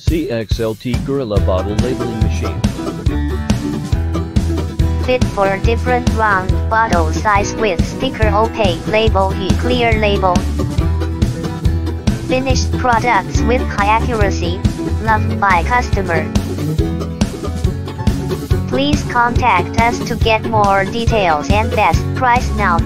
CXLT Gorilla Bottle Labeling Machine. Fit for different round bottle size with sticker opaque label E clear label. Finished products with high accuracy, loved by customer. Please contact us to get more details and best price now.